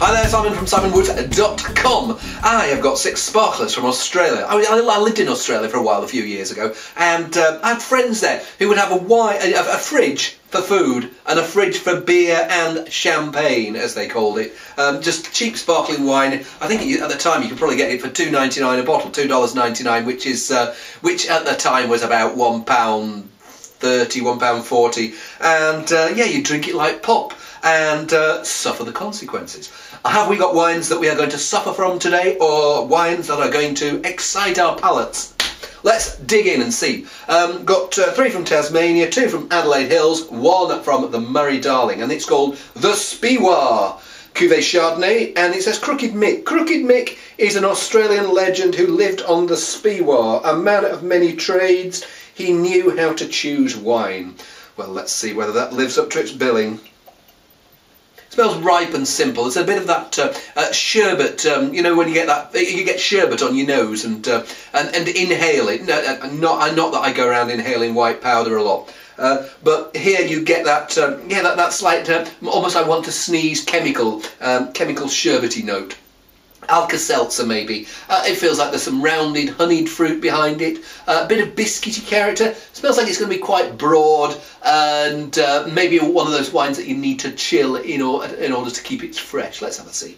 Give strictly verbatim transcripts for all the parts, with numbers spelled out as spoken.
Hi there, Simon from simon wood dot com. I have got six sparklers from Australia. I, mean, I lived in Australia for a while a few years ago, and uh, I had friends there who would have a, wine, a, a fridge for food and a fridge for beer and champagne, as they called it. Um, just cheap sparkling wine. I think at the time you could probably get it for two ninety-nine a bottle, two dollars ninety-nine, which is uh, which at the time was about one pound thirty, one pound forty, and uh, yeah, you drink it like pop and uh, suffer the consequences. Have we got wines that we are going to suffer from today, or wines that are going to excite our palates? Let's dig in and see. Um, got uh, three from Tasmania, two from Adelaide Hills, one from the Murray-Darling, and it's called the Spiwar Cuvée Chardonnay, and it says Crooked Mick. Crooked Mick is an Australian legend who lived on the Spiwar, a man of many trades. He knew how to choose wine. Well, let's see whether that lives up to its billing. Smells ripe and simple. It's a bit of that uh, uh, sherbet, um, you know, when you get that, you get sherbet on your nose and uh, and, and inhale it. No, not, not that I go around inhaling white powder a lot, uh, but here you get that, uh, yeah, that, that slight, uh, almost I want to sneeze chemical, um, chemical sherbety note. Alka-Seltzer maybe. Uh, it feels like there's some rounded honeyed fruit behind it, uh, a bit of biscuity character. It smells like it's going to be quite broad and uh, maybe one of those wines that you need to chill in, or, in order to keep it fresh. Let's have a see.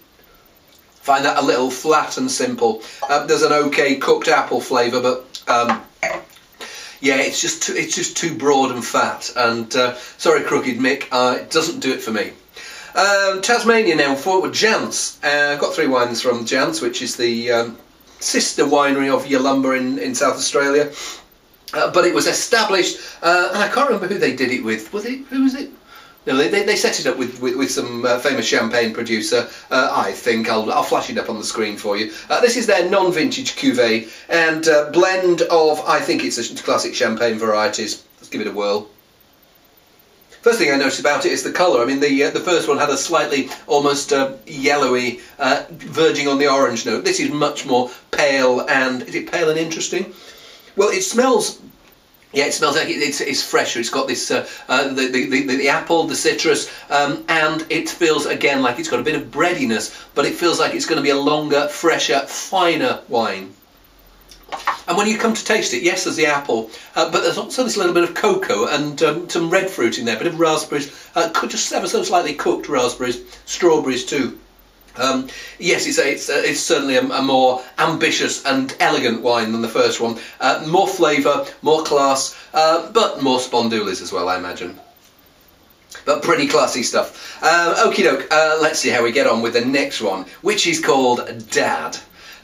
Find that a little flat and simple. Uh, there's an okay cooked apple flavour, but um, yeah, it's just too, it's just too broad and fat, and uh, sorry Crooked Mick, uh, it doesn't do it for me. Um, Tasmania now for Jansz. Uh, I've got three wines from Jansz, which is the um, sister winery of Yalumba in, in South Australia. Uh, but it was established, uh, and I can't remember who they did it with. Was it, who was it? No, they, they set it up with, with, with some uh, famous champagne producer, uh, I think. I'll, I'll flash it up on the screen for you. Uh, this is their non-vintage cuvée, and uh, blend of, I think it's a classic champagne varieties. Let's give it a whirl. First thing I noticed about it is the colour. I mean, the uh, the first one had a slightly almost uh, yellowy, uh, verging on the orange note. This is much more pale and, is it pale and interesting? Well, it smells, yeah, it smells like it, it's, it's fresher. It's got this, uh, uh, the, the, the, the apple, the citrus, um, and it feels, again, like it's got a bit of breadiness, but it feels like it's going to be a longer, fresher, finer wine. And when you come to taste it, yes, there's the apple, uh, but there's also this little bit of cocoa and um, some red fruit in there, a bit of raspberries, uh, just ever so slightly cooked raspberries, strawberries too. Um, yes, it's, a, it's, a, it's certainly a, a more ambitious and elegant wine than the first one. Uh, more flavour, more class, uh, but more spondulas as well, I imagine. But pretty classy stuff. Um, okie doke, uh, let's see how we get on with the next one, which is called Dad.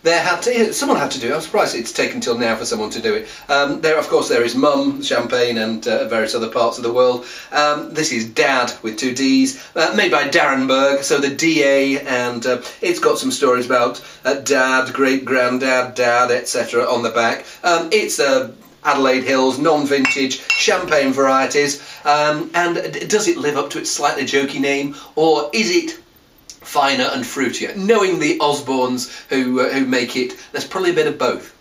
There had to, someone had to do it. I'm surprised it's taken till now for someone to do it. Um, there, of course, there is Mum, Champagne, and uh, various other parts of the world. Um, this is Dad with two D's, uh, made by d'Arenberg, so the D A, and uh, it's got some stories about uh, Dad, Great Granddad, Dad, et cetera on the back. Um, it's a uh, Adelaide Hills, non-vintage, champagne varieties, um, and does it live up to its slightly jokey name, or is it finer and fruitier? Knowing the Osbornes who uh, who make it, there's probably a bit of both.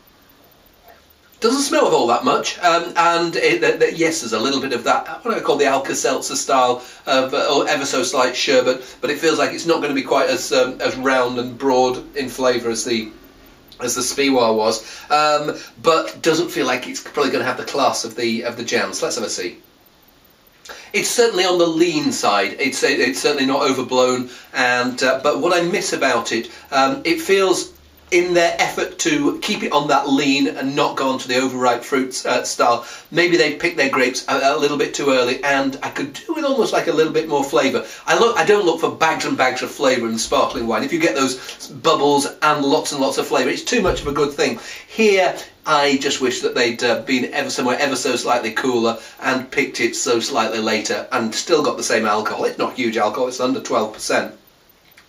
Doesn't smell of all that much, um, and it, the, the, yes, there's a little bit of that, what do I call the Alka-Seltzer style of uh, or ever so slight sherbet, but it feels like it's not going to be quite as um, as round and broad in flavour as the as the Spiwar was, um, but doesn't feel like it's probably going to have the class of the of the Jansz. Let's have a see. It's certainly on the lean side. It's it's certainly not overblown, and uh, but what I miss about it, um, it feels in their effort to keep it on that lean and not go on to the overripe fruits uh, style. Maybe they picked their grapes a, a little bit too early, and I could do with almost like a little bit more flavour. I look, I don't look for bags and bags of flavour in sparkling wine. If you get those bubbles and lots and lots of flavour, it's too much of a good thing. Here, I just wish that they'd uh, been ever somewhere ever so slightly cooler and picked it so slightly later, and still got the same alcohol. It's not huge alcohol; it's under twelve percent.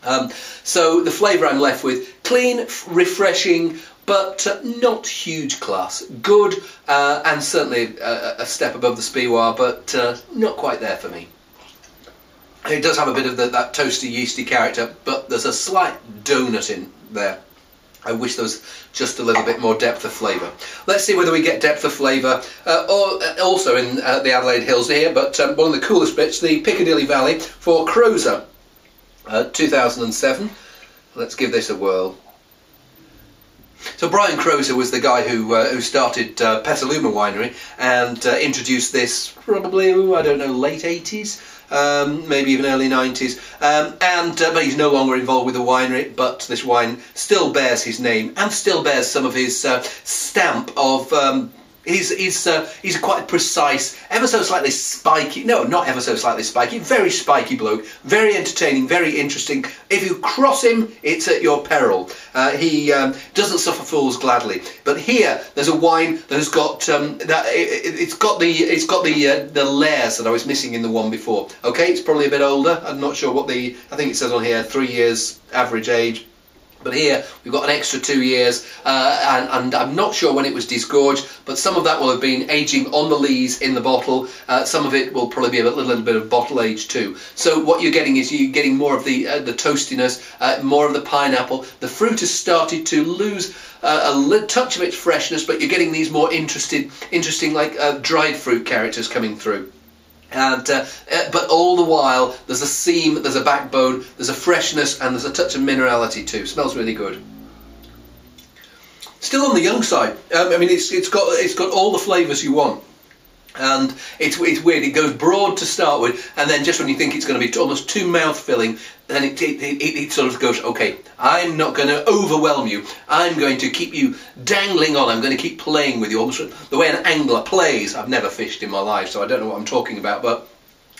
Um, so the flavour I'm left with, clean, refreshing, but uh, not huge class. Good, uh, and certainly a, a step above the Spiwar, but uh, not quite there for me. It does have a bit of the, that toasty, yeasty character, but there's a slight donut in there. I wish there was just a little bit more depth of flavour. Let's see whether we get depth of flavour, uh, or uh, also in uh, the Adelaide Hills here, but um, one of the coolest bits, the Piccadilly Valley for Crozer. Uh, two thousand seven, let's give this a whirl. So Brian Croser was the guy who uh, who started uh, Petaluma Winery and uh, introduced this probably, ooh, I don't know, late eighties, um, maybe even early nineties. Um, and uh, but he's no longer involved with the winery, but this wine still bears his name and still bears some of his uh, stamp of... Um, He's, he's, uh, he's quite precise, ever so slightly spiky, no, not ever so slightly spiky, very spiky bloke, very entertaining, very interesting. If you cross him, it's at your peril. Uh, he um, doesn't suffer fools gladly. But here, there's a wine that has got, um, that, it, it's got the, it's got the, uh, the layers that I was missing in the one before. Okay, it's probably a bit older, I'm not sure what the, I think it says on here, three years average age. But here we've got an extra two years, uh, and, and I'm not sure when it was disgorged, but some of that will have been aging on the lees in the bottle. Uh, some of it will probably be a little, little bit of bottle age too. So what you're getting is you're getting more of the uh, the toastiness, uh, more of the pineapple. The fruit has started to lose uh, a touch of its freshness, but you're getting these more interested, interesting like uh, dried fruit characters coming through. And, uh, but all the while, there's a seam, there's a backbone, there's a freshness, and there's a touch of minerality too. Smells really good. Still on the young side. Um, I mean, it's it's got it's got all the flavours you want. And it's, it's weird, it goes broad to start with, and then just when you think it's going to be almost too mouth-filling, then it, it, it, it sort of goes, okay, I'm not going to overwhelm you, I'm going to keep you dangling on, I'm going to keep playing with you, almost the way an angler plays. I've never fished in my life, so I don't know what I'm talking about, but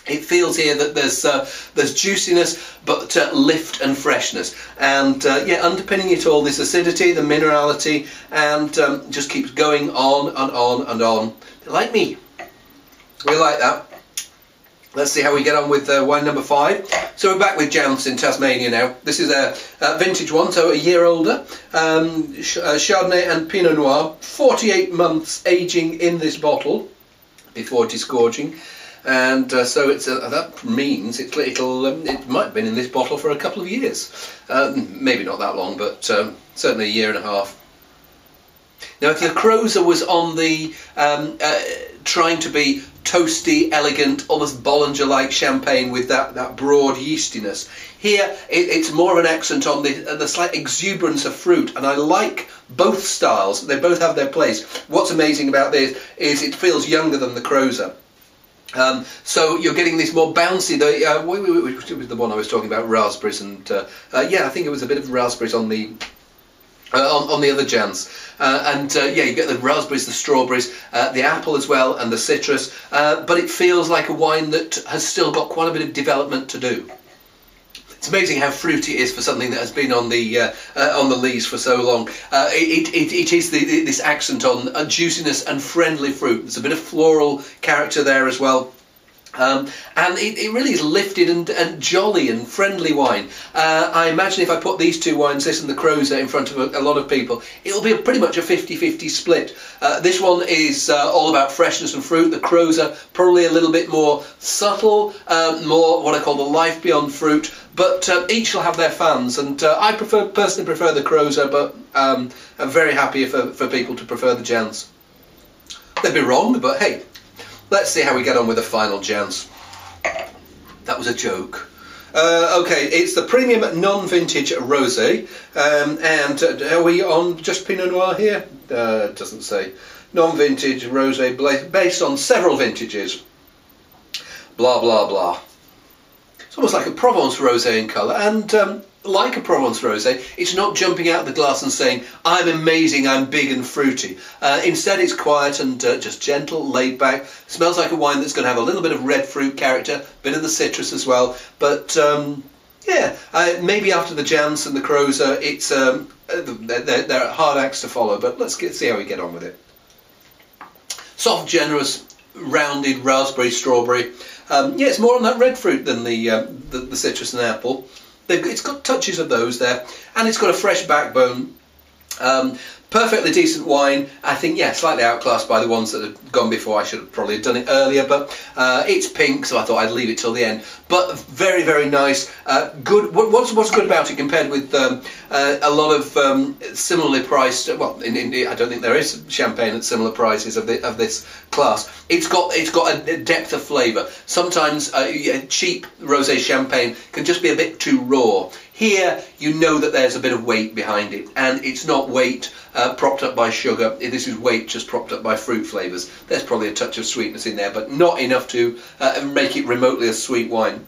it feels here that there's uh, there's juiciness, but uh, lift and freshness, and uh, yeah, underpinning it all, this acidity, the minerality, and um, just keeps going on and on and on. Like me. We like that. Let's see how we get on with uh, wine number five. So we're back with Jansz in Tasmania now. This is a, a vintage one, so a year older. Um, sh uh, Chardonnay and Pinot Noir. forty-eight months aging in this bottle before disgorging. And uh, so it's a, that means it, it'll, um, it might have been in this bottle for a couple of years. Uh, maybe not that long, but um, certainly a year and a half. Now, if the Crozer was on the um, uh, trying to be toasty, elegant, almost Bollinger-like champagne with that, that broad yeastiness. Here, it, it's more of an accent on the, the slight exuberance of fruit, and I like both styles. They both have their place. What's amazing about this is it feels younger than the Crozer. Um, so you're getting this more bouncy, the, uh, which was the one I was talking about, raspberries, and uh, uh, yeah, I think it was a bit of raspberries on the... Uh, on, on the other Jansz, uh, and uh, yeah, you get the raspberries, the strawberries, uh, the apple as well, and the citrus, uh, but it feels like a wine that has still got quite a bit of development to do. It's amazing how fruity it is for something that has been on the uh, uh, on the lees for so long. Uh, it, it, it is the, this accent on uh, juiciness and friendly fruit. There's a bit of floral character there as well. Um, and it, it really is lifted and, and jolly and friendly wine. Uh, I imagine if I put these two wines, this and the Crozer, in front of a, a lot of people, it'll be a, pretty much a fifty fifty split. Uh, this one is uh, all about freshness and fruit. The Crozer, probably a little bit more subtle, uh, more what I call the life beyond fruit. But uh, each will have their fans, and uh, I prefer personally prefer the Crozer, but um, I'm very happy for, for people to prefer the Jansz. They'd be wrong, but hey. Let's see how we get on with the final Jansz. That was a joke. Uh, okay, it's the premium non-vintage rosé, um, and uh, are we on just Pinot Noir here? Uh, doesn't say. Non-vintage rosé based on several vintages. Blah, blah, blah. It's almost like a Provence rosé in colour, and um, like a Provence rosé, it's not jumping out of the glass and saying, I'm amazing, I'm big and fruity. Uh, instead, it's quiet and uh, just gentle, laid back. Smells like a wine that's going to have a little bit of red fruit character, a bit of the citrus as well. But, um, yeah, uh, maybe after the Jansz and the Crozer, it's, um, they're, they're hard acts to follow, but let's get, see how we get on with it. Soft, generous, rounded raspberry, strawberry. Um, yeah, it's more on that red fruit than the, uh, the, the citrus and apple. They've, it's got touches of those there, and it's got a fresh backbone. Um, perfectly decent wine. I think, yeah, slightly outclassed by the ones that have gone before. I should have probably done it earlier, but uh, it's pink, so I thought I'd leave it till the end. But very, very nice. Uh, good. What's what's good about it compared with um, uh, a lot of um, similarly priced? Well, in India, I don't think there is champagne at similar prices of the of this class. It's got it's got a depth of flavour. Sometimes uh, cheap rosé champagne can just be a bit too raw. Here, you know that there's a bit of weight behind it, and it's not weight uh, propped up by sugar. This is weight just propped up by fruit flavours. There's probably a touch of sweetness in there, but not enough to uh, make it remotely a sweet wine.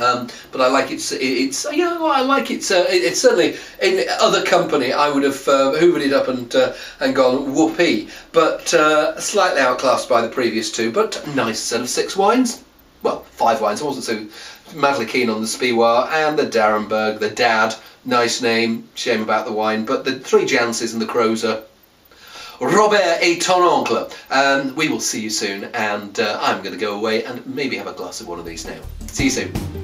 Um, but I like it's it's yeah I like it, uh, it it's certainly in other company I would have uh, hoovered it up and uh, and gone whoopee, but uh, slightly outclassed by the previous two, but nice set of six wines. Well, five wines. I wasn't so madly keen on the Spiwar and the d'Arenberg, the Dad, nice name, shame about the wine, but the three Janses and the Crozer. Robert et ton oncle. Um, we will see you soon, and uh, I'm going to go away and maybe have a glass of one of these now. See you soon.